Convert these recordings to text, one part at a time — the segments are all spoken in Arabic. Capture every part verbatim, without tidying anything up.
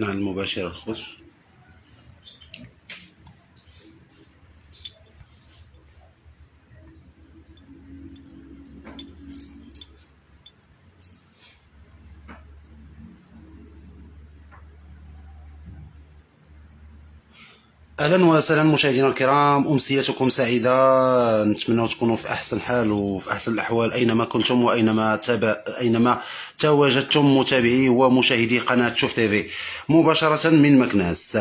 نحن على المباشرة الخش. اهلا وسهلا مشاهدينا الكرام، امسيتكم سعيده، نتمنى تكونوا في احسن حال وفي احسن الاحوال اينما كنتم واينما تابع اينما تواجدتم متابعي ومشاهدي قناه شوف تيفي مباشره من مكناس.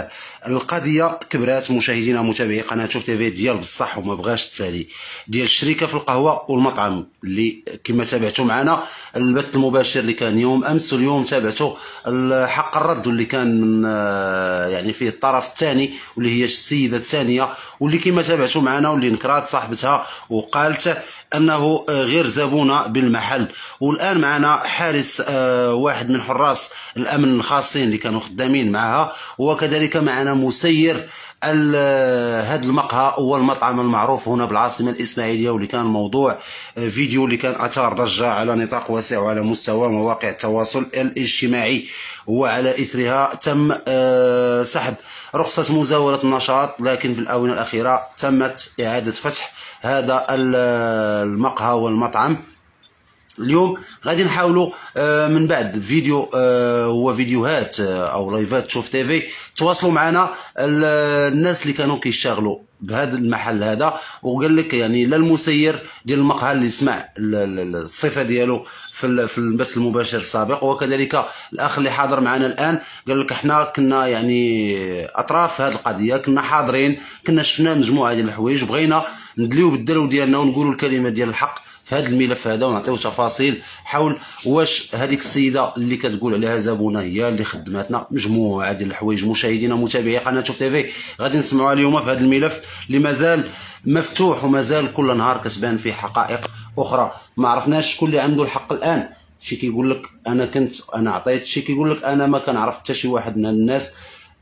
القضيه كبرات مشاهدينا متابعي قناه شوف تيفي ديال بصح وما بغاش التالي ديال الشركه في القهوه والمطعم اللي كما تابعتوا معنا البث المباشر اللي كان يوم امس واليوم تابعتوا حق الرد اللي كان يعني فيه الطرف الثاني واللي هي السيده الثانيه واللي كما تابعتوا معنا واللي نكرات صاحبتها وقالت انه غير زبونه بالمحل. والان معنا حارس واحد من حراس الامن الخاصين اللي كانوا خدامين معها، وكذلك معنا مسير هذا المقهى والمطعم المعروف هنا بالعاصمه الاسماعيليه واللي كان موضوع فيديو اللي كان اثار ضجه على نطاق واسع وعلى مستوى مواقع التواصل الاجتماعي، وعلى اثرها تم سحب رخصه مزاوله النشاط، لكن في الاونه الاخيره تمت اعاده فتح هذا المقهى والمطعم. اليوم غادي نحاولوا من بعد فيديو وفيديوهات او لايفات شوف تيفي تواصلوا معنا الناس اللي كانوا كيشتغلوا بهذا المحل هذا، وقال لك يعني لا المسير ديال المقهى اللي سمع الصفه ديالو في في البث المباشر السابق، وكذلك الاخ اللي حاضر معنا الان قال لك احنا كنا يعني اطراف هذه القضيه، كنا حاضرين، كنا شفنا مجموعه ديال الحوايج وبغينا ندليو بالدلو ديالنا ونقولوا الكلمه ديال الحق في هذا الملف هذا ونعطيو تفاصيل حول واش هذيك السيده اللي كتقول عليها زبونه هي اللي خدماتنا. مجموعه ديال الحوايج مشاهدينا متابعي قناه شوف تيفي غادي نسمعوها اليوم في هذا الملف اللي مازال مفتوح ومازال كل نهار كتبان فيه حقائق اخرى، ما عرفناش شكون اللي عنده الحق الان. شي كيقول لك انا كنت انا عطيت، شي كيقول لك انا ما كنعرف حتى شي واحد من الناس،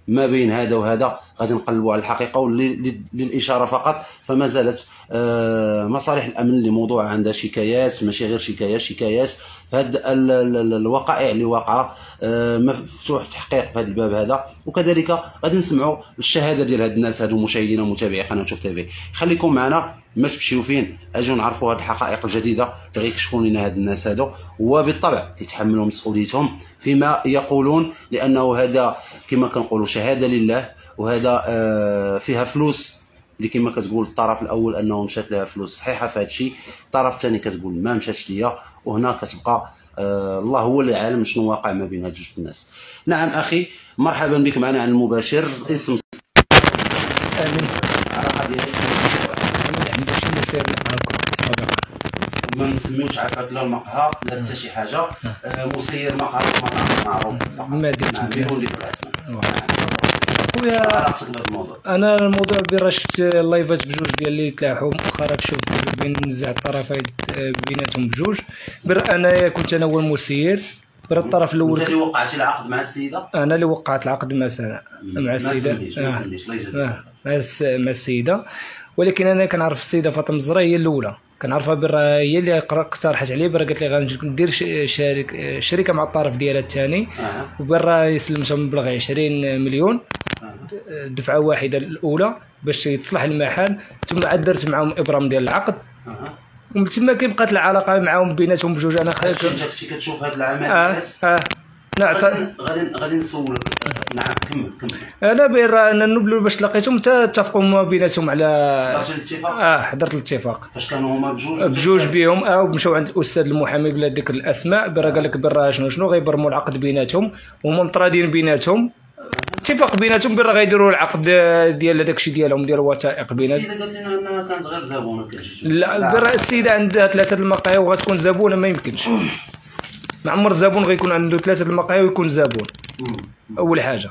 ما بين هذا وهذا غادي نقلبوا على الحقيقه. وللاشاره فقط فما زالت مصالح الامن اللي موضوع عندها شكايات، ماشي غير شكايات شكايات فهاد الوقائع اللي واقعه مفتوح تحقيق في هذا الباب هذا، وكذلك غادي نسمعوا الشهاده ديال هاد الناس هادو مشاهدينا متابعي قناه شوف تيفي. خليكم معنا ما تمشيو فين، اجيو نعرفوا هاد الحقائق الجديده اللي غيكشفوا لنا هاد الناس هادو، وبالطبع يتحملوا مسؤوليتهم فيما يقولون، لانه هذا كما كنقولوا شهاده لله، وهذا فيها فلوس اللي كما كتقول الطرف الاول انه مشات لها فلوس صحيحه في هذا الشيء، الطرف الثاني كتقول ما مشاتش ليا، وهنا كتبقى آه الله هو اللي عالم شنو واقع ما بين هاد جوج الناس. نعم اخي، مرحبا بك معنا على المباشر. اسم امين عندي شي مسير سابقا ما نسميوش عافاك لا المقهى لا حتى شي حاجه، مسير مقهى معروف مدينه بيولي خويا. انا الموضوع بين شفت اللايفات بجوج ديال اللي تلاحوا مؤخرا، شفت بين نزع الطرفين بيناتهم بجوج، بر انايا كنت انا هو المسير، بر الطرف الاول انت اللي وقعتي العقد مع السيده، انا اللي وقعت العقد مع مع السيده مع السيده، ولكن انا كنعرف السيده فاطمه الزهراء هي الاولى، كنعرفها بر هي اللي اقترحت عليا، بر قالت لي غنجي ندير شركه شركه مع الطرف ديالها الثاني، وبر سلمتها مبلغ عشرين مليون دفعه واحده الاولى باش يتصلح المحل، ثم عاد درت معاهم ابرام ديال العقد، ومن تما كيبقات العلاقه معاهم بيناتهم بجوج. انا خايف انت كتشوف هذا العمل اه اه غادي غادي نسولك. نعم كمل كمل. انا بير انا نبلو باش تلاقيتهم حتى اتفقوا ما بيناتهم على الاتفاق. اه حضرت الاتفاق فاش كانوا هما بجوج بجوج بهم، اه ومشاو عند الاستاذ المحامي بلا ذكر الاسماء، بير قال لك بير شنو شنو غيبرموا العقد بيناتهم، وهما مطرادين بيناتهم، اتفاق بيناتهم بلي غيديروا العقد ديال هذاك الشيء ديالهم ديال الوثائق بيناتهم. السيده قالت لنا انها كانت غير زبونه كتجي. لا بلي السيده عندها ثلاثه المقاهي وغتكون زبونه، ما يمكنش ما عمر الزبون غيكون عنده ثلاثه المقاهي ويكون زبون. اول حاجه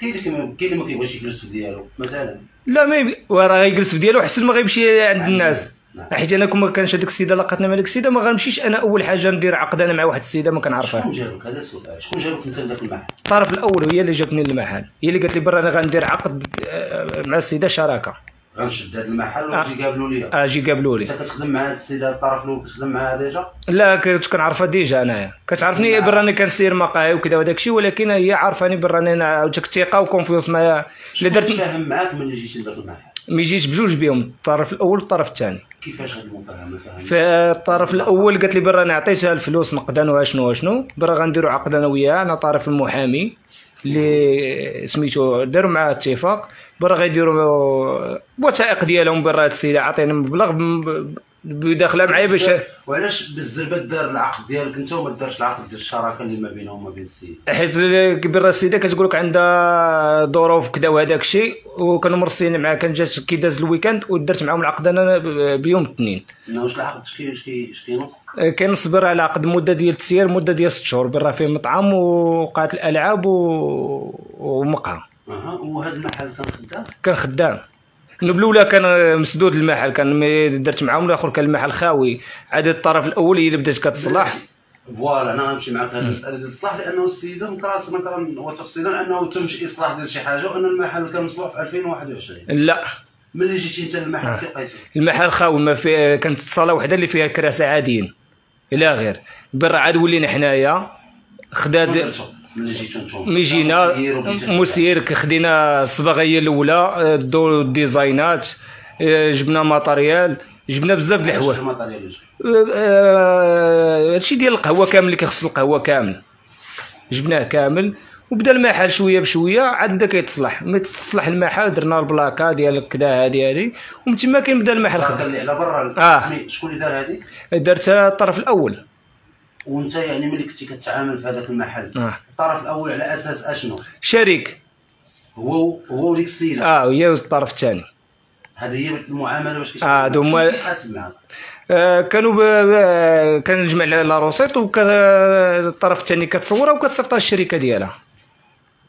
كاين اللي ما كيبغيش يجلس في ديالو مثلا، لا ما راه غيجلس في ديالو حسن ما غيمشي عند الناس، حيت انا كون ما كانش هذيك السيده لاقاتنا مع هذيك السيده ما غنمشيش انا اول حاجه ندير عقد انا مع واحد السيده ما كنعرفها. شكون جابك هذا السؤال، شكون جابك انت لذاك المحل؟ الطرف الاول هي اللي جابتني للمحل، هي اللي قالت لي برا انا غندير عقد مع السيده شراكه. غنشد هذا المحل وتجي قابلوا لي. اجي قابلوا لي. انت كتخدم مع هذا السيد هذا الطرف الاول كتخدم معاه ديجا؟ لا كنت كنعرفها ديجا انايا، كتعرفني براني كنسير مقاهي وكذا وداك الشيء، ولكن هي عارفاني براني انا عاوتاك الثقه وكونفيونس معايا. الا درت فاهم معاك ملي جيتي لذاك المحل؟ ملي جيت بجوج بهم، الطرف الاول والطرف الثاني. كيفاش هاد المفاهمه فاهمني؟ فالطرف الاول قالت لي براني عطيتها الفلوس نقدانوها شنو شنو، برا غنديروا عقد انا وياها، انا طرف المحامي اللي سميتو داروا معاه اتفاق، برا غيديروا الوثائق ديالهم برا هاد السيده عطيني مبلغ بداخله معايا باش. وعلاش بالزربه دار العقد ديالك انت وما دارش العقد ديال الشراكه اللي ما بينهم وما بين السيد؟ حيت برا السيده كتقول لك عندها ظروف كذا وهذاك الشيء، وكانوا مرسيين معاها، كان جات كي داز الويكاند ودرت معاهم العقد انا بيوم الاثنين. واش العقد اش كينص؟ كينص برا على عقد مده ديال التسيير، مده ديال ست شهور، برا فيه مطعم وقاعه الالعاب ومقهى. اها وهذا المحل كان خدام؟ كان خدام. الاولى كان مسدود المحل، كان ملي درت معاهم الاخر كان المحل خاوي، عاد الطرف الاول هي اللي بدات كتصلح. فوالا انا غنمشي معاك هذه المساله ديال الصلاح، لانه السيده مقرات مقرا وتفصيلا انه تم شي اصلاح ديال شي حاجه، وان المحل كان مصلوح في ألفين وواحد وعشرين. لا ملي جيتي انت للمحل كي لقيتي المحل خاوي، ما في كانت الصاله وحده اللي فيها كراسه عاديين الى غير برا، عاد ولينا حنايا خداد ملي جيتو نتوما ملي جينا مسير خدينا الصباغه هي الاولى، دو الديزاينات، جبنا ماتريال، جبنا بزاف د الحوايج. هادشي ديال القهوه كامل اللي كيخص القهوه كامل جبناه كامل، وبدا المحل شويه بشويه عاد بدا كيتصلح. ملي تصلح المحل درنا البلاكه ديال كذا هادي هادي، ومن تما كيبدا المحل خدام. على برا شكون اللي دار هاديك؟ دارتها الطرف الاول. وانت يعني ملي كنتي كتعامل في هذاك المحل آه. الطرف الاول على اساس اشنو؟ شريك هو هو وديك السيده اه هي الطرف الثاني. هذه هي المعامله باش كتشوف اه دوما آه كانوا كنجمع لا روسيط، والطرف الثاني كتصورها وكتصيفطها للشركه ديالها.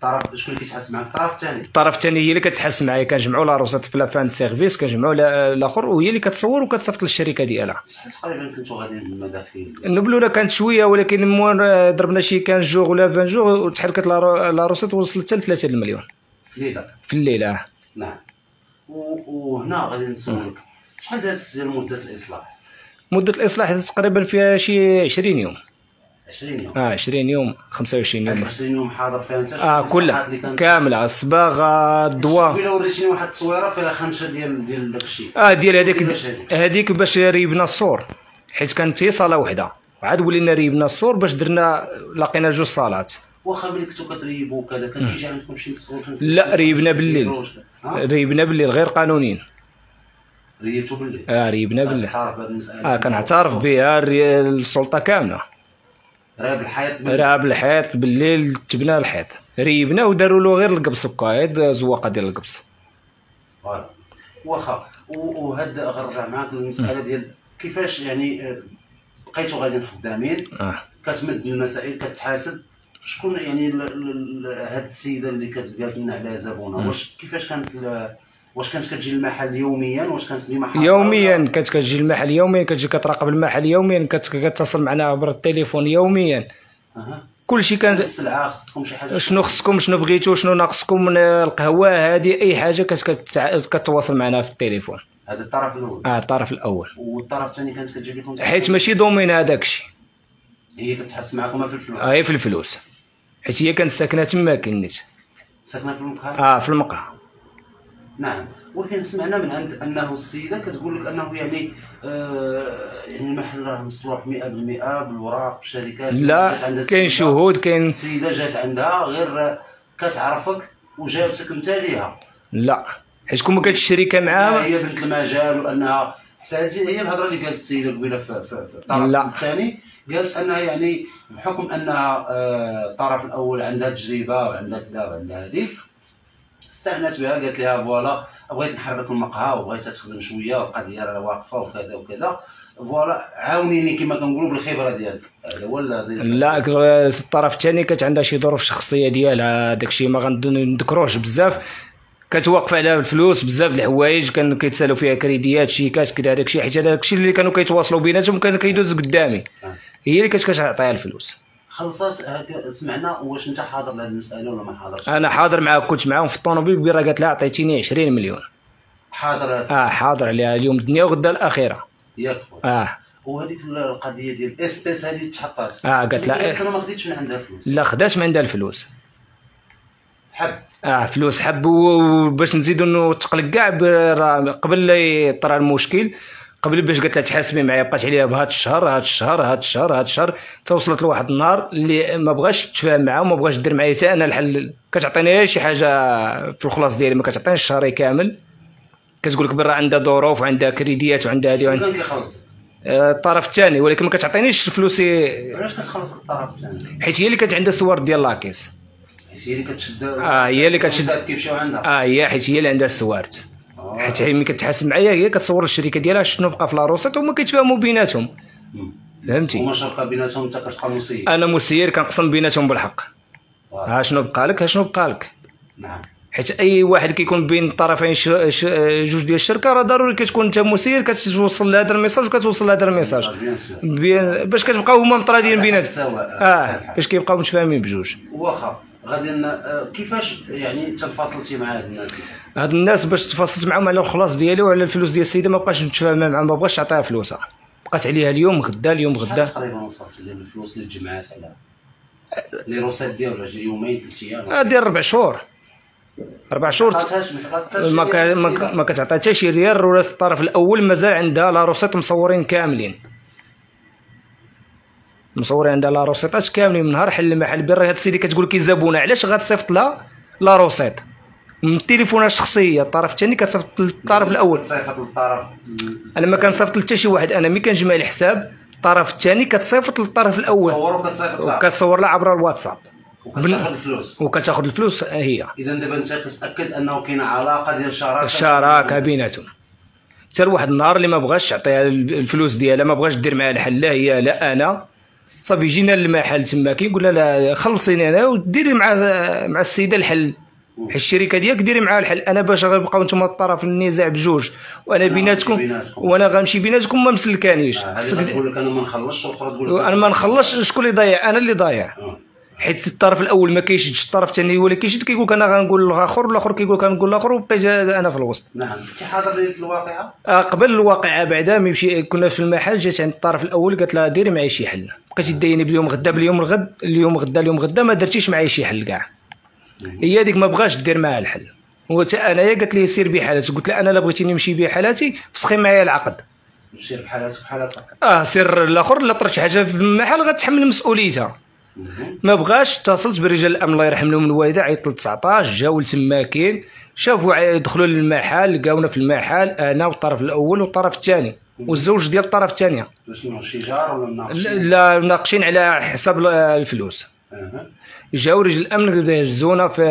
الطرف شكون اللي كيتحس معاك؟ الطرف الثاني. الطرف الثاني هي اللي كتحس معايا، كنجمعوا لا روسيط في لافان سيرفيس، كنجمعوا الاخر وهي اللي كتصور وكتصيفط للشركه ديالها. شحال تقريبا كنتو غاديين المداخيل؟ البلوله كانت شويه، ولكن موان ضربنا شي كان جوغ ولا فان جوغ وتحركت لا روسيط وصلت حتى ثلاثة المليون في الليله. في الليله نعم. وهنا غادي نسولك شحال دازت مده الاصلاح؟ مده الاصلاح تقريبا فيها شي عشرين يوم. عشرين يوم اه عشرين يوم خمسة وعشرين يوم. عشرين يوم حاضر فيها انت اه كلها كامله، الصباغه الضواء. الا وريتيني واحد التصويره فيها خنشه ديال ديال داك الشيء اه ديال هذيك هذيك باش ريبنا السور، حيت كانت هي صاله وحده عاد ولينا ريبنا السور باش درنا لقينا جوج صالات. واخا ملي كنتو كتريبو وكذا كان كيجي عندكم شي مسؤول؟ لا ريبنا بالليل، ريبنا بالليل غير قانونيين. ريبتو بالليل؟ اه ريبنا بالليل. كنعترف بهذه المساله اه كنعترف بها السلطه كامله. راب الحيط بالليل، راب الحيط بالليل تبنى الحيط، ريبنا وداروا له غير القبص وكايد زواقه ديال القبص. فوالا واخا وهاد غنرجع معاك للمساله ديال كيفاش يعني بقيتوا غاديين خدامين آه. كتمد المسائل كتحاسب. شكون يعني هاد السيده اللي كتقالت لنا عليها زبونه، واش كيفاش كانت واش كانت كتجي للمحل يوميا؟ واش كانت ديما يوميا كانت كتجي للمحل يوميا، كتجي كتراقب المحل يوميا، كانت كتصل معنا عبر التليفون يوميا أه. كلشي كان السلعه خصكم شي حاجه، شنو خصكم، شنو بغيتو، شنو ناقصكم من القهوه هذه، اي حاجه كتتواصل كت... معنا في التليفون. هذا الطرف الاول اه الطرف الاول. والطرف الثاني كانت كتجيب لكم، حيت ماشي دومين هذاك الشيء، هي كتحس معكم في الفلوس اه هي في الفلوس، حيت هي كانت ساكنه تما كنيت ساكنه في المقهى اه في المقهى نعم. ولكن سمعنا من عند انه السيده كتقول لك انه يعني آه يعني المحل راه مصلوح مئة بالمئة بالوراق بالشركات. لا كاين شهود، كاين السيده جات عندها غير كتعرفك وجابتك انت ليها. لا حيت كون ما كانتش الشركه معاها هي بنت المجال، وانها حساتي هي الهضره اللي قالت السيده قبيله في الطرف الثاني، قالت انها يعني بحكم انها الطرف آه الاول عندها تجربه وعندها كذا وعندها هذه، استعنات بها قالت لها فوالا بغيت نحرك المقهى وبغيتها تخدم شويه والقضيه راه واقفه وكذا وكذا، فوالا عاونيني كما كنقولوا بالخبره ديالك. هذا هو لا الطرف الثاني كانت عندها شي ظروف شخصيه ديالها، داك الشيء ما غندكروش بزاف، كتوقف على الفلوس بزاف د الحوايج، كانوا كيتسالوا فيها كريديات شيكات كذا هذاك الشيء، حيت هذاك الشيء اللي كانوا كيتواصلوا بيناتهم كان كيدوز قدامي هي اللي كانت كتعطيها الفلوس. خلصات سمعنا. واش انت حاضر لهاد المساله ولا ما حاضرش؟ انا حاضر معاها، كنت معاهم في الطونوبيل، بيرا قالت لها عطيتيني عشرين مليون حاضرة اه حاضرة لها اليوم الدنيا وغدا الاخيره. ياك اه وهذيك القضيه ديال الاس اس هذه تحطات. اه قالت لها انا ما خديتش من عندها فلوس. لا خدات من عندها الفلوس. حب اه فلوس حب. وباش نزيدو تقلق كاع قبل لا يطرى المشكل، قبل باش قالت لها تحاسبي معايا، بقات عليها بهاد الشهر هاد الشهر هاد الشهر هاد الشهر حتى وصلت لواحد النهار اللي ما بغاش تفاهم معاه وما بغاش دير معايا حتى انا الحل، كتعطيني شي حاجه في الخلاص ديالي، ما كتعطينيش الشهري كامل، كتقول لك برا عندها ظروف وعندها كريديات وعندها هذه وعندها الطرف الثاني، ولكن ما كتعطينيش فلوسي. علاش كتخلص الطرف الثاني؟ حيت هي اللي كانت عندها الصور ديال لاكيس، هي اللي كتشد اه هي اللي كتشد كيمشيو عندها اه هي، حيت هي اللي عندها السوارت. حيت ملي كتحاسب معايا هي كتصور الشركه ديالها شنو بقى في لاروسات وما كيتفاهموا بيناتهم، فهمتي؟ وما شرقى بيناتهم انت كتبقى مسير. انا مسير كنقسم بيناتهم بالحق. ها شنو بقى لك ها شنو بقى لك. نعم. حيت اي واحد كيكون بين الطرفين ش... ش... جوج ديال الشركه راه ضروري كتكون انت مسير كتوصل لهذا الميساج وكتوصل لهذا الميساج بي... باش كتبقاو هما مطرادين بيناتهم اه باش كيبقاو متفاهمين بجوج. واخا غادي كيفاش يعني تفاصلتي مع هاد الناس؟ هاد الناس باش تفاصلت معاهم على الخلاص ديالي وعلى الفلوس ديال السيده، ما بقاش متفاهمه معاهم، ما بغاش تعطيها فلوسها، بقات عليها اليوم غدا اليوم غدا. تقريبا وصلت الفلوس اللي تجمعات على لي روسات ديالها يومين ثلاث ايام ديال ربع شهور ربع شهور ما كتعطي حتى شي ريال. وراس الطرف الاول مازال عندها لا روسيت مصورين كاملين، مصورين عندها لا روسيطات كاملين من نهار حل المحل بير. هاد السيدي كتقول لك الزبونه علاش غتصيفط لها لا روسيط من تليفونها الشخصيه، الطرف الثاني كتصيفط للطرف الاول. صيفط للطرف انا ما كنصيفط حتى شي واحد، انا ملي كنجمع الحساب الطرف الثاني كتصيفط للطرف الاول وكتصور لها عبر الواتساب وكتاخذ الفلوس وكتاخذ الفلوس هي. اذا دابا انت كتاكد انه كاين علاقه ديال شراكه شراكه بيناتهم. حتى لواحد النهار اللي ما بغاش تعطيها الفلوس ديالها، ما بغاش دير معاها الحل لا هي لا انا، صافي جينا للمحل تما كيقول لها خلصيني انا وديري مع مع السيده الحل، حيت الشركه ديالك ديري معاها الحل. انا باش غنبقاو نتوما الطرف النزاع بجوج وانا بيناتكم وانا غنمشي بيناتكم ما مسلكانيش. خصك تقول لك انا ما نخلصش واخرى تقول لك انا ما نخلصش. شكون اللي ضايع؟ انا اللي ضايع، حيت الطرف الاول ما كيشدش الطرف الثاني هو اللي كيشد، كيقول لك انا غنقول للاخر والاخر كيقول لك غنقول للاخر وبقيت انا في الوسط. نعم. كنت حاضر ليله الواقعه؟ آه قبل الواقعه بعدا ميمشي كنا في المحل، جات عند الطرف الاول قالت لها ديري معايا شي حل، بقيتي دايني باليوم غدا باليوم الغد اليوم غدا اليوم غدا ما درتيش معايا شي حل كاع. هي هذيك ما بغاش دير معاها الحل، وحتى انايا قالت لي سير بحالاتك، قلت لها انا لا بغيتيني نمشي بحالاتي فسخي معايا العقد. سير بحالاتك بحالاتك اه سير الاخر لا طرت شي حاجه في المحل غتحمل مسؤوليتها. ما بغاش. اتصلت برجال الامن الله يرحم لهم الوالده، عيطت ل تسعطاش جاو لتما كاين شافوا دخلوا للمحل لقاونا في المحل انا والطرف الاول والطرف الثاني والزوج ديال الطرف الثانيه. شنو شجار ولا مناقشين؟ لا مناقشين على حساب الفلوس. جاو رجال الامن هزونا في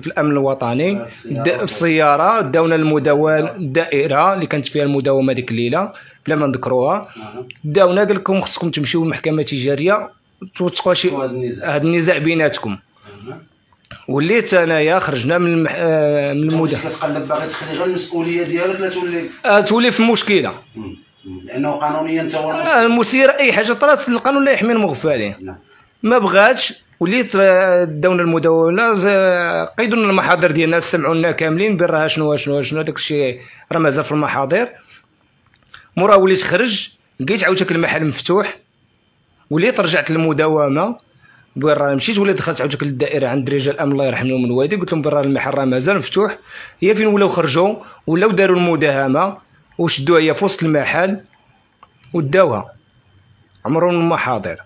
في الامن الوطني في السياره، داونا المداوله الدائره اللي كانت فيها المداومه ديك الليله بلا ما نذكروها، داونا قال لكم خصكم تمشيو للمحكمه التجاريه توثقوا شي هذا النزاع بيناتكم. وليت انايا خرجنا من المح... من المده كتقلب باغي تخلي غير المسؤوليه ديالك لا تولي تولي في مشكله، لانه قانونيا انت هو المسؤول. المسيره اي حاجه طرات القانون لا يحمي المغفلين. ما بغاتش. وليت داونا المداوله قيدونا المحاضر ديالنا سمعونا كاملين برها شنو شنو شنو داك الشيء راه مازال في المحاضر. مورا وليت خرج لقيت عاوتاك المحل مفتوح، وليت رجعت للمداومه وين راه مشيت، وليت دخلت عاوتاني للدائره عند رجال الامن الله يرحم لهم الوالدين، قلت لهم برا المحل راه مازال مفتوح. هي فين ولاو خرجوا ولاو داروا المداهمه وشدوها هي في وسط المحل وداوها عمرهم المحاضر،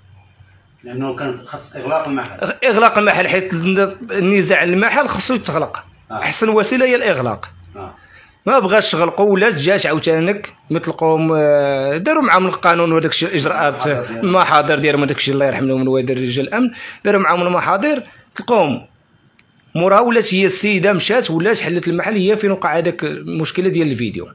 لانه كان خاص اغلاق المحل. اغلاق المحل حيت النزاع المحل خصو يتغلق، احسن وسيله هي الاغلاق. آه. ما بغاش غلقوا ولا جات عاوتانك مطلقوهم داروا معاهم القانون وداك الشيء الاجراءات المحاضر ديالهم وداك الشيء الله يرحم لهم الوالدين رجال الامن داروا معاهم المحاضر تلقوهم. موراها ولات هي السيده مشات ولات حلت المحل، هي فين وقع هذاك المشكله ديال الفيديو.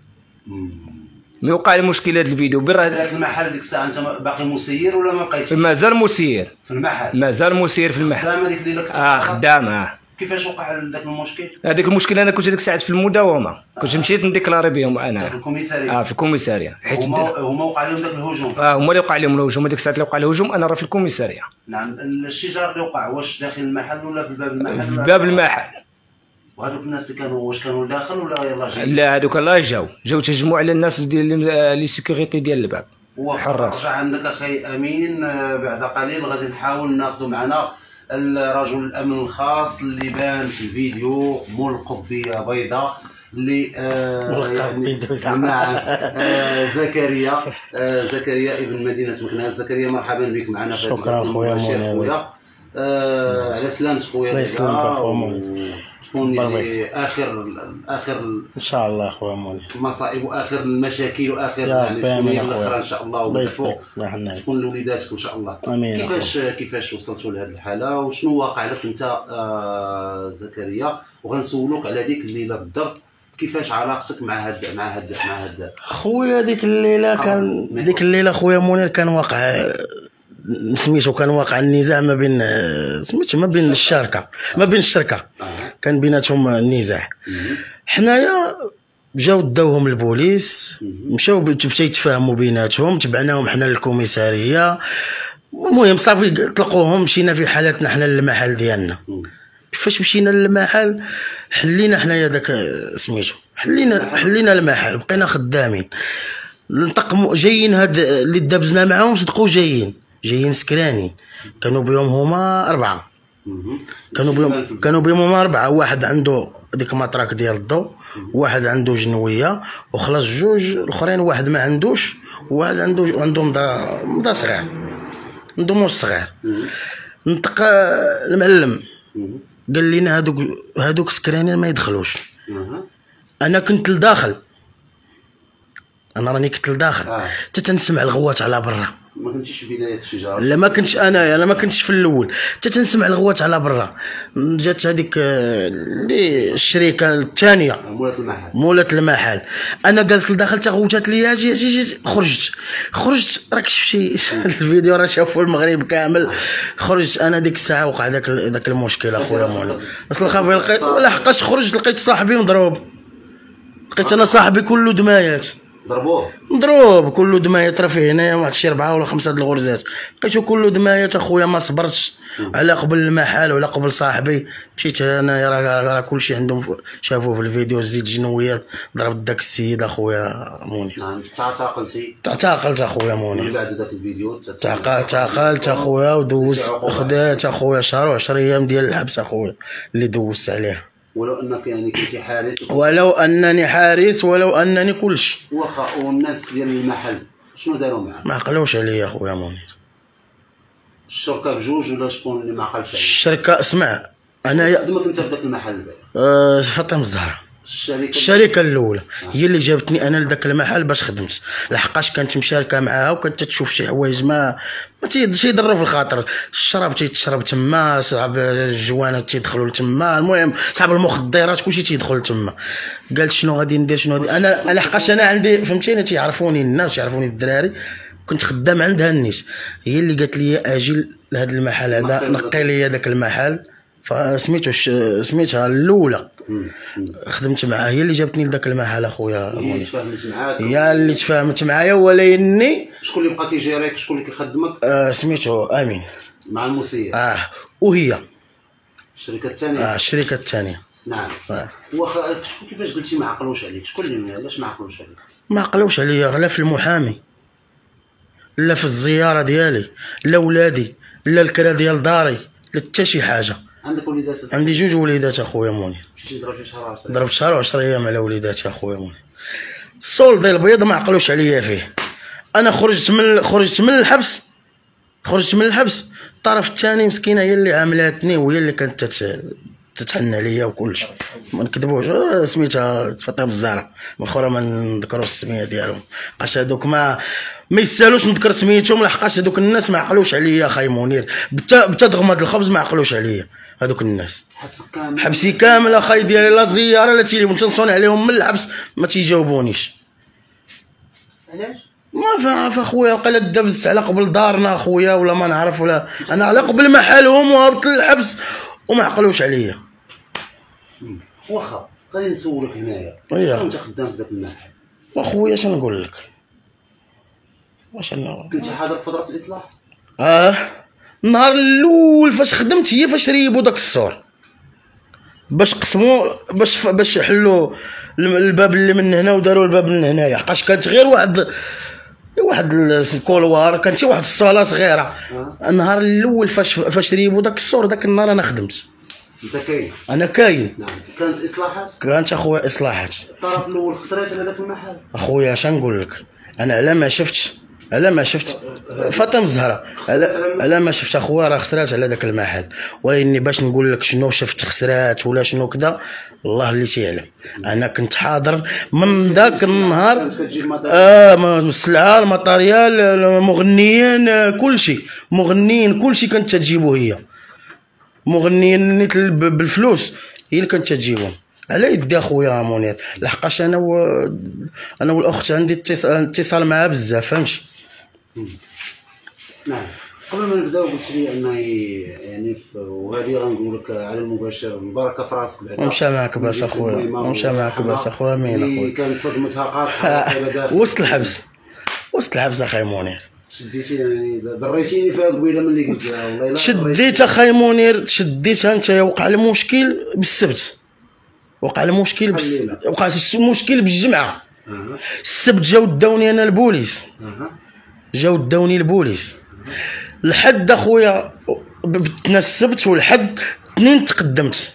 مي وقع المشكله ديال الفيديو برا هذاك المحل ديك الساعه انت باقي مسير ولا ما بقيتش؟ مازال مسير في المحل، مازال مسير في المحل. خدامه ديك الليله اه خدامه. كيفاش وقع داك المشكل؟ هذاك المشكل انا كنت هذيك الساعه في المداومه، كنت مشيت نديكلاري بهم انا في الكوميساريه. اه في الكوميساريه حيت هما هما وقع لهم داك الهجوم. اه هما اللي وقع لهم الهجوم هذيك الساعه اللي وقع الهجوم انا راه في الكوميساريه. نعم. الشجار اللي وقع واش داخل المحل ولا في باب المحل؟ في باب المحل. وهذوك الناس اللي كانوا واش كانوا داخل ولا يلاه جاو؟ لا هذوك الله جاو جاو تهجموا على الناس ديال لي سيكوريتي ديال الباب. وحراس رجع عندك اخي امين بعد قليل غادي نحاول ناخذ معنا الرجل الامن الخاص اللي بان في الفيديو ملقب ببيضه اللي مع زكريا زكريا ابن مدينه مكناس. زكريا مرحبا بك معنا. شكرا خويا منير على سلامتك خويا. الله يسلمك اخويا منير. تكون اخر اخر ان شاء الله اخويا منير المصائب واخر المشاكل واخر يعني الاخرى ان شاء الله. الله يسلمك الله يحنيك تكون لوليداتك ان شاء الله. امين. كيفاش كيفاش وصلتوا لهذه الحاله وشنو واقع لك انت زكريا؟ وغنسولوك على ديك الليله بالضبط كيفاش علاقتك مع هاد مع هاد مع هاد خويا. ديك الليله كان ديك الليله خويا منير كان واقع سميتو كان واقع النزاع ما بين سميتو ما بين الشركه ما بين الشركه كان بيناتهم النزاع. حنايا جاو داوهم البوليس مشاو بتا يتفاهموا بيناتهم تبعناهم حنا للكوميساريه. المهم صافي طلقوهم مشينا في حالتنا حنا للمحل ديالنا. فاش مشينا للمحل حلينا حنايا داك سميتو حلينا حلينا المحل بقينا خدامين ننتقموا جايين هاد اللي دابزنا معاهم صدقوا جايين جايين سكراني. كانوا بيهم هما اربعه كانوا بيهم كانوا بيهم هما اربعه واحد عنده ديك مطراك ديال الضو واحد عنده جنويه وخلاص جوج الاخرين واحد ما عندوش وواحد عنده عنده مضا مضا صغير عنده موش صغير. نطق المعلم قال لينا هادوك هادوك سكرانين ما يدخلوش. انا كنت لداخل انا راني كنت لداخل حتى آه. تنسمع الغوات على برا. ما كنتيش في بدايه الشجره؟ لا ما كنتش انايا انا ما كنتش في الاول حتى تنسمع الغوات على برا. جات هذيك اللي الشركه الثانيه مولات المحل مولات المحل انا جالس لداخل حتى غوتات ليا جي جي جي خرجت خرجت راك شفتي الفيديو راه شافوا المغرب كامل. خرجت انا ديك الساعه وقع داك داك المشكل اخويا منير بس الخبير لقيت لحقاش خرجت لقيت صاحبي مضروب لقيت انا صاحبي كله دمايات ضربوه مضروب كله دمايات راه فيه هنايا واحد شي ربعه ولا خمسه د الغرزات لقيتو كله دمايات اخويا. ما صبرتش على قبل المحل ولا قبل صاحبي مشيت انايا راه كلشي عندهم شافوه في الفيديو زيد جنويات ضربت داك السيد اخويا منير. نعم تعتقلتي؟ تعتقلت اخويا منير من بعد داك الفيديو. تعتقلت اخويا ودوزت خدات اخويا شهر وعشرة ايام ديال الحبس اخويا اللي دوزت عليها. ولو انك يعني كنتي حارس ولو انني حارس ولو انني كلشي. واخا والناس ديال المحل شنو داروا معاك؟ ما عقلوش عليا اخويا منير. الشركه بجوج ولا شكون اللي ما عقلش عليك؟ الشركه اسمع انايا قد ما كنت في ذاك المحل آه فاطمه الزهراء الشركه الشركه الاولى آه. هي اللي جابتني انا لذاك المحل باش خدمت لحقاش كانت مشاركه معاها وكانت تشوف شي حوايج ما ما تيضروا في الخاطر. الشراب تيتشرب تما صعب الجوانات تيدخلوا لتما المهم صعب المخدرات كلشي تيدخل تما. قالت شنو غادي ندير شنو غادي انا لحقاش انا عندي فهمتيني تيعرفوني الناس يعرفوني الدراري كنت خدام عندها النيس. هي اللي قالت لي اجي لهذا المحل هذا نقي لي داك المحل فسميتو سميتها الاولى خدمت معاها هي اللي جابتني لذاك المحل اخويا منير. هي اللي تفاهمت معاك هي اللي تفاهمت معايا ولكني شكون اللي بقى كيجيريك شكون اللي كيخدمك؟ آه سميتو امين مع المسير اه وهي الشركه الثانيه اه الشركه الثانيه نعم آه. واخا كيفاش قلتي ما عقلوش عليك شكون اللي علاش ما عقلوش عليك؟ ما عقلوش عليا غلا في المحامي لا في الزياره ديالي لا ولادي لا الكرا ديال داري لا حتى شي حاجه. عندك وليدات؟ عندي جوج وليدات اخويا منير. ضربت شهر و10 ضربت شهر و10 ايام على وليداتي اخويا منير. السول ديال البيض ما عقلوش عليا فيه. انا خرجت من خرجت من الحبس خرجت من الحبس الطرف الثاني مسكينه هي اللي عاملاتني وهي اللي كانت تتحن عليا وكلشي ما نكذبوش. سميتها فاطمه الزهراء من الاخرى ما نذكروش السميه ديالهم علاش هذوك ما ما يسالوش نذكر سميتهم لحقاش هذوك الناس ما عقلوش عليا اخاي منير بتا تغمض الخبز ما عقلوش عليا هذوك الناس. حبسي كامل حبسي كامل اخاي ديالي لا زياره لا تيليفون تنصون عليهم من الحبس ما تيجاوبونيش. علاش؟ ما عارف اخويا وقال دبزت على قبل دارنا اخويا ولا ما نعرف ولا انا على قبل محلهم وهبط للحبس وما عقلوش عليا. واخا غادي نسولك هنايا كنت خدام في ذاك المحل واخويا اش نقول لك واش انا كنت حاضر في فتره الاصلاح؟ اه النهار الاول فاش خدمت هي فاش ريبو داك السور باش قسموا باش باش يحلوا الباب اللي من هنا وداروا الباب من هنايا، حقاش كانت غير واحد واحد الكولوار، كانت شي واحد الصاله صغيره. النهار الاول فاش فاش ريبوا داك السور داك النهار انا خدمت. انت كاين؟ انا كاين. نعم. كانت اصلاحات؟ كانت اخويا اصلاحات. الطرف الاول خسرات على ذاك المحل. اخويا اش نقول لك، انا على ما شفت على ما شفت فاطمه الزهراء، على على ما شفت اخويا راه خسرات على ذاك المحل، ولكن باش نقول لك شنو شفت خسرات ولا شنو كذا الله اللي تيعلم. انا كنت حاضر من ذاك النهار. اه السلعه الماتيريال المغنيين كلشي، مغنيين كلشي كانت تجيبوه هي، مغنيين نيت بالفلوس هي اللي كانت تجيبهم على يدي اخويا منير، لحقاش انا و... انا والاخت عندي اتصال معها بزاف، فهمتي؟ نعم. قبل ما نبداو قلت لي ان يعني وغادي غنقول لك على المباشر مباركه في راسك بعدا. ومشى معاك باس اخويا، ومشى معاك باس اخويا. مين اخويا؟ كانت صدمتها قاصحه وسط الحبس، وسط الحبس اخي منير. شديتي يعني دريتيني فيها قبيله ملي قلتها والله الا شديت اخي منير، شديتها انت. وقع المشكل بالسبت، وقع المشكل بس... وقع المشكل بالجمعه. أه. السبت جاو داوني انا البوليس. أه. جاو داوني البوليس لحد اخويا بتنا السبت والحد اثنين تقدمت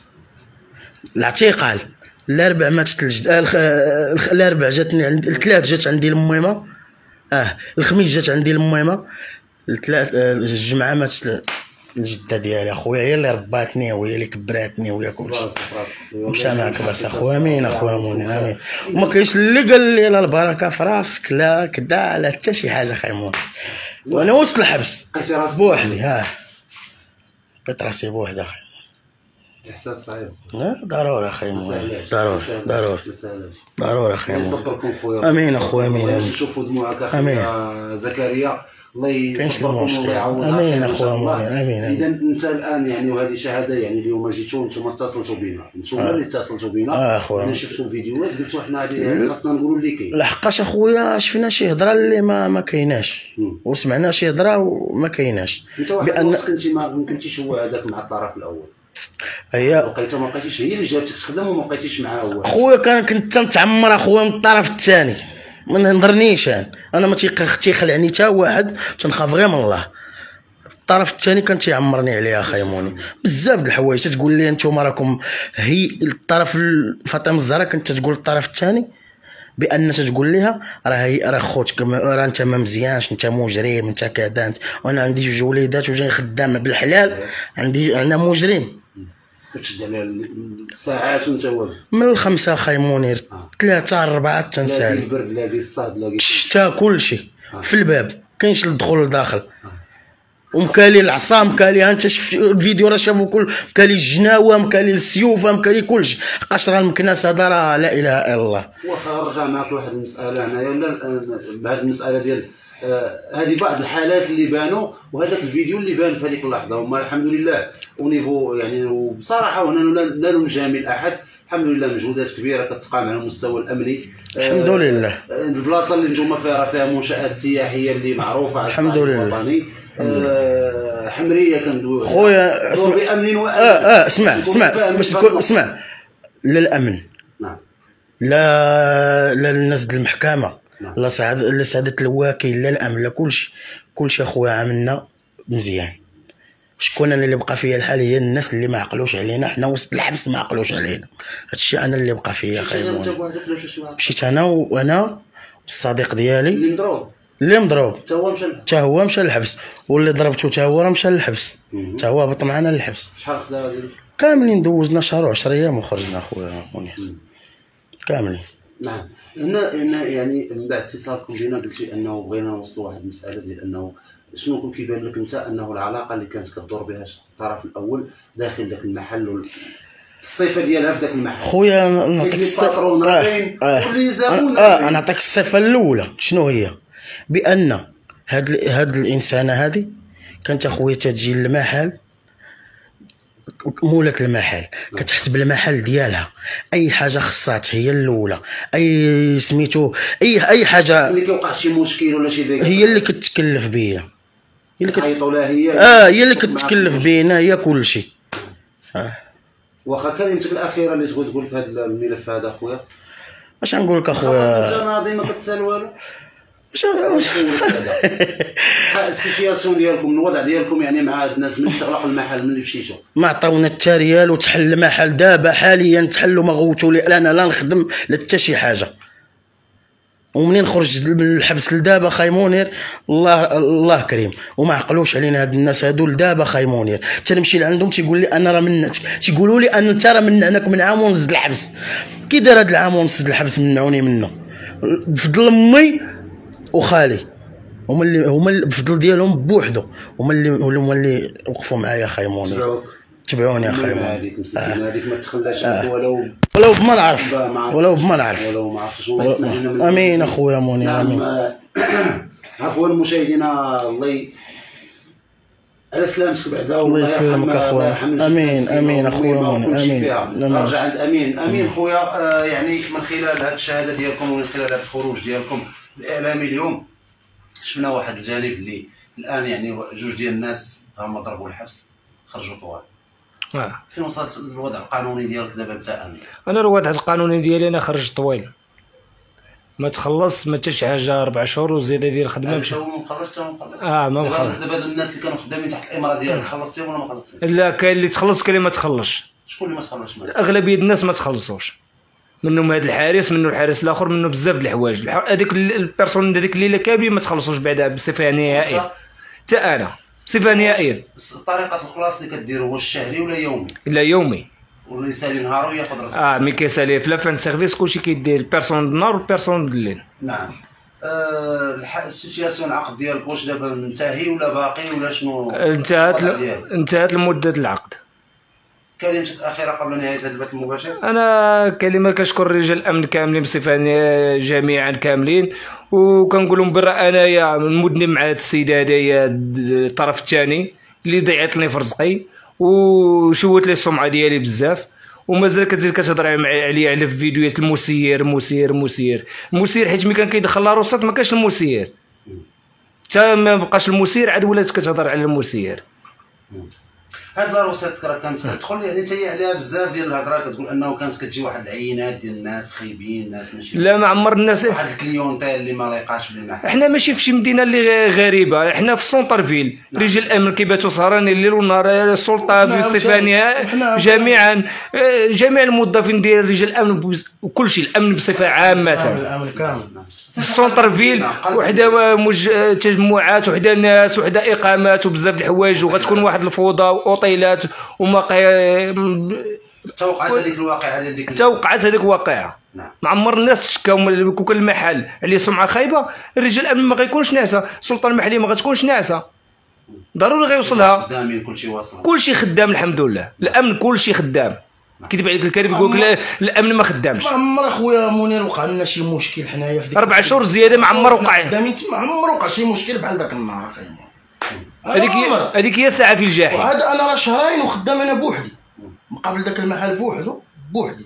الاعتقال. الاربع ماتت الجد... الاربع جاتني عند الثلاث جات عندي المهمه. اه الخميس جات عندي المهمه. الثلاث الجمعه ماتت الجده ديالي اخويا، هي اللي رباتني وهي اللي كبراتني وهي كلشي. مشى معاك باس اخويا. امين اخويا مونير، امين. وما كاينش اللي قال لي لا البركه في راسك لا كدا لا حتى شي حاجه اخي مونير. وانا وسط الحبس بوحدي. ها لقيت راسي بوحدي اخي. احساس صعيب. لا ضروري اخي مونير، ضروري ضروري ضروري اخي مونير. امين اخويا، امين. نشوفوا دموعك اخي زكريا، الله يصبركم الله يعوضها. امين اخويا منير، امين. اذا انت الان يعني وهذه شهاده يعني اليوم جيتوا انتم اتصلتوا بنا، انتم اللي اتصلتوا بنا. اه اخويا شفتوا فيديوهات قلتوا حنا هذه خاصنا نقولوا اللي كاين. لحقاش اخويا شفنا شي هضره اللي ما ما كايناش، وسمعنا شي هضره وما كايناش. انت بان كنتي ما كنتيش هو هذاك مع الطرف الاول. هي لقيتها ما لقيتيش هي اللي جابتك تخدم وما لقيتيش معاه هو. اخويا كان كنت تنتعمر اخويا من الطرف الثاني، ما نهضرنيش انا، انا ما تيخلعني حتى واحد، تنخاف غير من الله. الطرف الثاني كان تيعمرني عليها اخي موني بزاف د الحوايج. تقول لي انتم راكم هي الطرف فاطمه الزهراء كانت تقول الطرف الثاني بان تتقول لها راه راه خوتك راه انت ما مزيانش، انت مجرم، انت كذا. وانا عندي جوج وليدات وجاي خدام بالحلال، عندي انا مجرم. كتشد على الساعات وانت واقف من الخمسه اخي منير، ثلاثه اربعه تنسالي، لاقي البرد لاقي الصاد لاقي الشتا كلشي في الباب، كاينش الدخول لداخل. ومكالي العصا مكالي، انت شفت الفيديو راه شافوا كل مكالي الجناوه مكالي السيوف مكالي كلشي. حقاش راه المكناس هذا راه لا اله الا الله. واخا نرجع معاك لواحد المساله هنايا ولا بعد المساله ديال هذه آه بعض الحالات اللي بانوا وهذاك الفيديو اللي بان في هذيك اللحظه. هما الحمد لله ونيفو يعني، وبصراحه وهنا لا نجامل احد، الحمد لله مجهودات كبيره كتقام على المستوى الامني. آه الحمد لله. آه البلاصه اللي نتوما فيها راه فيها منشات سياحيه اللي معروفه على الصعيد الوطني. آه حمريه كندويو خويا بامن وامن. اه اه اسمع اسمع باش تكون اسمع للامن. نعم. لا لا الناس ديال المحكمه، لا سعاد لا سعاده الوكيل، لا الامن، لا كلشي كلشي اخويا عاملنا مزيان. شكون انا اللي بقى فيا الحال؟ هي الناس اللي ما عقلوش علينا، حنا وسط الحبس ما عقلوش علينا. هادشي انا اللي بقى فيا خايب. مشيت انا وانا والصديق ديالي اللي مضروب اللي مضروب حتى هو مشى حتى هو مشى للحبس، واللي ضربته حتى هو راه مشى للحبس، حتى هو بط معنا للحبس. شحال خدا كاملين دوزنا شهر وعشرة ايام وخرجنا اخويا منير كاملين. نعم. هنا هنا يعني من بعد اتصالكم بينا قلتي انه بغينا نوصلوا واحد المساله ديال انه شنو كون كيبان لك انت انه العلاقه اللي كانت كدور بها الطرف الاول داخل ذاك المحل والصفه ديالها في ذاك المحل. خويا نعطيك الصفه واللي اه نعطيك الصفه الاولى شنو هي؟ بان هاد ال... هاد الانسانه هذه كانت اخويا تجي للمحل مولات المحل، كتحسب المحل ديالها، اي حاجه خصات هي الاولى، اي سميتو اي اي حاجه اللي كيوقع شي مشكل ولا شي ذاك هي اللي كتكلف بيا، هي اللي كتعيطوا لها هي. اه هي اللي كتكلف بينا هي كلشي. اه واخا كلمتك الاخيره اللي تبغي تقول في هذا الملف هذا اخويا. اش غنقول لك اخويا؟ انت ناضي ما كتسال والو. واش السيتياسيون ديالكم الوضع ديالكم يعني مع هاد الناس من تغلق المحل من اللي مشيتو ما عطاونا حتى ريال وتحل المحل دابا حاليا تحل وما غوتو لي انا لا نخدم لا حتى شي حاجه. ومنين خرج من الحبس لدابا خاي منير الله الله كريم وما عقلوش علينا هاد الناس هادو لدابا خاي منير. تنمشي لعندهم تيقول لي انا راه منعتك، تيقولوا لي ان انت راه منعناك من عام ونص د الحبس. كي دار هاد العام ونص د الحبس منعوني منه بفضل امي وخالي، هما اللي هما الفضل ديالهم بوحدو، هما اللي هما اللي وقفوا معايا خاي منير تبعوني اخاي منير. هذيك ما تخلاش ولو ولو بما نعرف ولو بما نعرف ولو ما عرفتش الله يسمح لنا. امين اخويا منير امين. عفوا مشاهدينا الله على سلامتك بعدا الله يسلمك اخويا. امين امين اخويا منير امين. نرجع عند امين امين خويا يعني من خلال هذه الشهاده ديالكم ومن خلال هذا الخروج ديالكم الاعلامي اليوم شفنا واحد الجانب اللي الان يعني جوج ديال الناس هما ضربوا الحبس خرجوا طوال. اه فين وصلت الوضع القانوني ديالك دابا انت؟ امين انا الوضع القانوني ديالي انا خرجت طويل ما تخلص ما حتى شي حاجه اربع شهور وزياده ديال الخدمه مشات. اه ما مخلصتش ما مخلصتش. اه ما مخلصتش. دابا الناس اللي كانوا خدامين تحت الاماره ديالك خلصتيهم ولا ما خلصتيهمش؟ لا كاين اللي تخلص كاين اللي ما تخلصش. شكون اللي ما تخلصش؟ اغلبيه الناس ما تخلصوش منهم هذا الحارس منه الحارس الاخر منه بزاف د الحوايج. هذيك البيرسون هذيك الليله كامله ما تخلصوش بعدها بصفه نهائيه حتى انا بصفه نهائيه. طريقه الخلاص اللي كديروا واش شهري ولا يومي؟ لا يومي. ولا يسالي نهار وياخذ راسه. اه مي كيسالي في لافان سيرفيس كلشي كيدير البيرسون النهار والبيرسون الليل. نعم. أه السيتياسيون العقد ديالك واش دابا منتهي ولا باقي ولا شنو؟ انتهت انتهت مده العقد. كلمتك اخيره قبل نهايه هذا البث المباشر. انا كلمه كنشكر رجال الامن كاملين بصفه جميعا كاملين وكنقول لهم برا انايا مذنب مع هذه السيده هذه الطرف الثاني اللي ضيعت لي في رزقي وشوت لي السمعه ديالي بزاف ومازال كتزيد كتهضر عليا على فيديوهات المسير مسير مسير المسير حيت ملي كان كيدخل لا روسات ما كانش المسير حتى ما بقاش المسير عاد ولات كتهضر على المسير. هاد لاروسات راه كانت كتدخل يعني تاهي عليها بزاف ديال الهضره كتقول انه كانت كتجي واحد العينات ديال الناس خايبين ناس ماشي لا ما عمر الناس واحد الكليونتيل اللي ما لايقاش بالمحل. حنا ماشي في شي مدينه اللي غريبه، حنا في السونتر فيل. رجال الامن كيباتوا سهرانين الليل والنهار السلطه بصفه جميعا جميع الموظفين ديال رجال الامن وكلشي الامن بصفه عامه الامن كامل في السونتر فيل وحده مج... تجمعات وحده ناس وحده اقامات وبزاف د الحوايج وغتكون واحد الفوضى طيلات ومقاي توقعت هذيك الواقعه هذيك توقعت هذيك الواقعه. نعم ما عمر الناس تشكاو كل المحل عليه سمعه خايبه. الرجال الامن ما غيكونش ناعسه، السلطه المحليه ما غتكونش ناعسه ضروري غيوصلها. خدامين كلشي واصل كلشي خدام الحمد لله. الامن كلشي خدام كيدب عليك الكريم يقول لك الامن ما خدامش. ما عمر اخويا منير وقع لنا شي مشكل حنايا في اربع شهور زياده ما عمر وقع خدامين ما عمر وقع شي مشكل بحال ذاك النهار. هذيك هذيك هي ساعه في الجحيم. هذا انا راه شهرين وخدام انا بوحدي مقابل ذاك المحل بوحدو بوحدي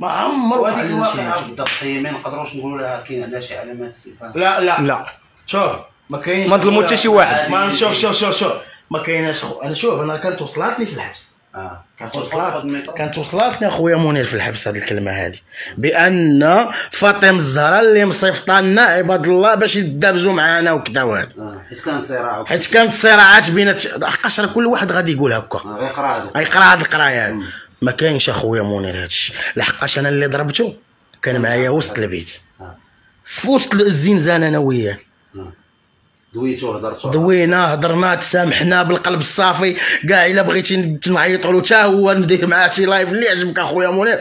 ما عمر وقع لي شي بالضبط. هي ما نقدروش نقولوا لها كاين عندها شي علامات استفهام. لا لا لا شوف ما كاينش ما ظلموا حتى شي واحد. ما شوف شوف شوف شوف ما كايناش خو انا شوف انا كانت وصلاتني في الحبس. اه كانت وصلاتني كانت وصلاتني اخويا منير في الحبس هذه الكلمه هذه بان فاطمه الزهراء اللي مصيفطه لنا عباد الله باش يدابزوا معانا وكذا وهذا. اه حيت كان صراع حيت كانت صراعات بين حقاش راه كل واحد غادي يقول هكا غيقرا هذا غيقرا هذه القرايات. ما كاينش اخويا منير هذا الشيء لحقاش انا اللي ضربته كان معايا وسط البيت في وسط الزنزان انا وياه. دويتو هضرتو دوينا هضرنا تسامحنا بالقلب الصافي كاع الا بغيتي نعيطوا له حتى هو ندير معاه شي لايف اللي يعجبك اخويا منير.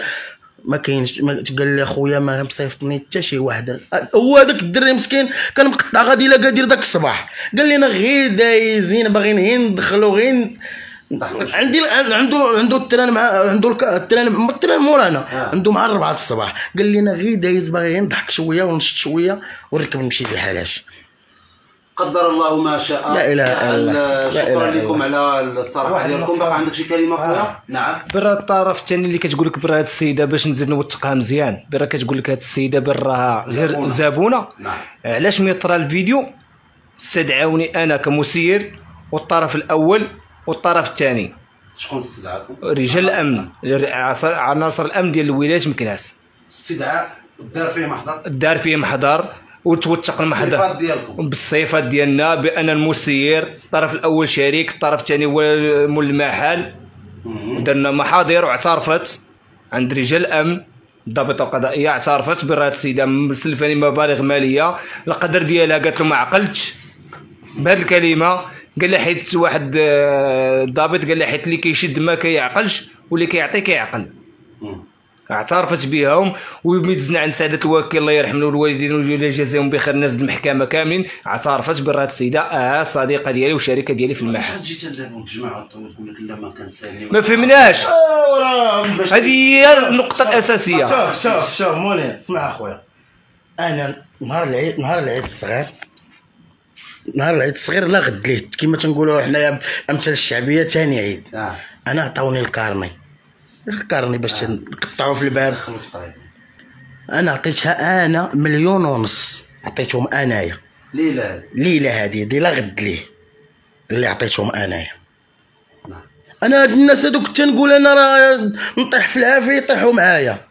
ما كاينش قال لي اخويا ما مصيفطني حتى شي واحد. هو هذاك الدري مسكين كان مقطع غادي لا قادر ذاك الصباح قال لي انا غير دايزين باغيين غير ندخلوا غير عندي عنده عنده التران مع عنده التران التران مورانا عنده مع أربعة الصباح قال لي انا غير دايز باغي غير نضحك شويه ونشط شويه ونركب نمشي في حالاتي. قدر الله ما شاء. لا اله الا الله. شكرا لكم على الصراحه ديالكم. باقي عندك شي كلمه اخرى؟ نعم برا الطرف الثاني اللي كتقول لك برا هاد السيده باش نزيد نوثقها مزيان برا كتقول لك هاد السيده براها غير زبونه. نعم علاش ملي طرا الفيديو استدعاوني انا كمسير والطرف الاول والطرف الثاني شكون استدعاكم؟ رجال الامن، عناصر الامن ديال ولايه مكناس. استدعاء دار فيه محضر؟ دار فيه محضر وتوثق المحضر. بالصفات ديالكم؟ بالصفات ديالنا بان المسير، الطرف الاول شريك، الطرف الثاني هو مول المحل. درنا محاضر واعترفت عند رجال الامن، الضابطه القضائيه اعترفت برا هاد السيده مسلفاني مبالغ ماليه، القدر ديالها قالت له ما عقلتش بهاد الكلمه. قال لها حيت واحد الضابط قال لها حيت اللي كيشد ما كيعقلش واللي كيعطي كيعقل. اعترفت بهم وميتزن عند سعاده الوكيل الله يرحمه والوالدين وجزاهم بخير ناس المحكمه كاملين، اعترفت برا هاد السيده اه صديقه ديالي وشريكه ديالي في المحل. جيت نلعبوا مجمع وتقول لك لا ما كنسالي ما فهمناش. هذه هي النقطه الاساسيه. شوف شوف شوف مولي اسمع اخويا، انا نهار العيد نهار العيد الصغير نهار العيد الصغير لا غد ليه كما تنقولوا حنايا امثال الشعبيه ثاني عيد. آه. انا عطاوني الكارني الكارني باش آه. نقطعوا في الباب. انا عطيتها انا مليون ونص عطيتهم انايا ليله ليله هذه دي لا غد ليه اللي عطيتهم انايا. آه. انا هاد الناس هذوك تنقول انا راه نطيح في العافيه يطيحوا معايا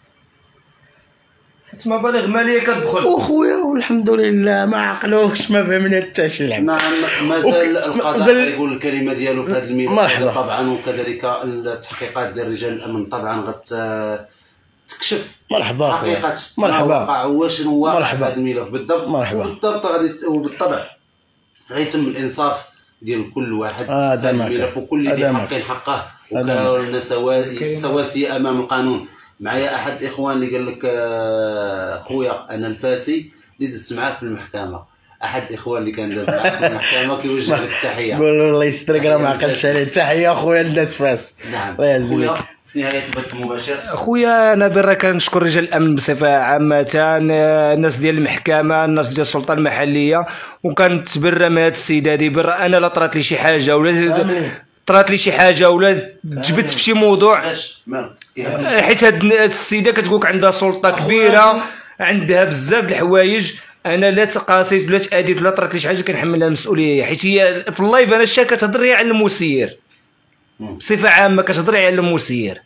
حيت مبالغ ماليه كتدخل. وخويا والحمد لله ما عقلوكش ما فهمنا حتى شي لعبه. نعم مازال القضاء كيقول الكلمه ديالو في هذا الملف طبعا، وكذلك التحقيقات ديال رجال الامن طبعا غتكشف مرحبا حقيقه مرحبا وقع وشنو واقع في هذا الملف بالضبط. مرحبا بالضبط غادي وبالطبع غيتم الانصاف ديال كل واحد هذا الملف وكل اللي حق حقه وكلنا سواسيه امام القانون. معايا احد الاخوان اللي قال لك خويا انا الفاسي اللي دزت معاك في المحكمه، احد الاخوان اللي كان داز معاك في المحكمه كيوجه لك التحيه. قول له الله يسترك راه ما عقلش عليه. التحيه خويا الناس فاس الله يعزك. في نهايه البث المباشر خويا انا برا كنشكر رجال الامن بصفه عامه، الناس ديال المحكمه، الناس ديال السلطه المحليه، وكنتبرى من هاد السيده هادي برا انا لا طرات لي شي حاجه ولا طرات لي شي حاجه ولا جبت في شي موضوع. حيت هاد السيده كتقول لك عندها سلطه كبيره عندها بزاف د الحوايج، انا لا تقاسيت ولا تاديت ولا طرات لي شي حاجه كنحملها المسؤوليه. حيت هي في اللايف انا شا كتهضر على المسير بصفه عامه، كتهضر على المسير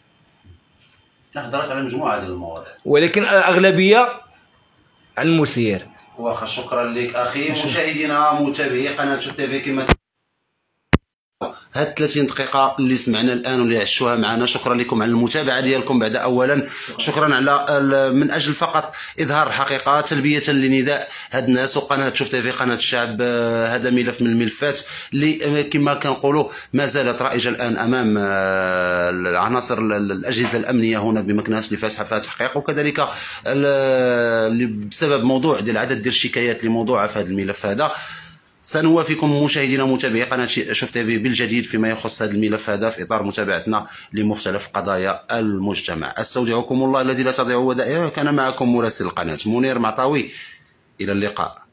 تهضرات على مجموعه ديال المواضيع ولكن الاغلبيه على المسير. واخا شكرا لك اخي. مشاهدينا متابعي قناه شوف تيفي، كما هاد ثلاثين دقيقة اللي سمعنا الآن واللي عشوها معنا، شكرا لكم على المتابعة ديالكم. بعد أولا شكرا على من أجل فقط إظهار الحقيقة تلبية لنداء هاد الناس وقناة شوف تيفي قناة الشعب. هذا ملف من الملفات اللي كما كنقولوا ما زالت رائجة الآن أمام العناصر الأجهزة الأمنية هنا بمكناس اللي فاتحة فيها تحقيق، وكذلك بسبب موضوع ديال العدد ديال الشكايات اللي موضوعة في هذا الملف هذا. سنوافيكم مشاهدينا متابعي قناة شوف تيفي بالجديد فيما يخص هذا الملف هذا في إطار متابعتنا لمختلف قضايا المجتمع. أستودعكم الله الذي لا تضيع ودائعه. كان معكم مراسل القناة منير معطاوي، إلى اللقاء.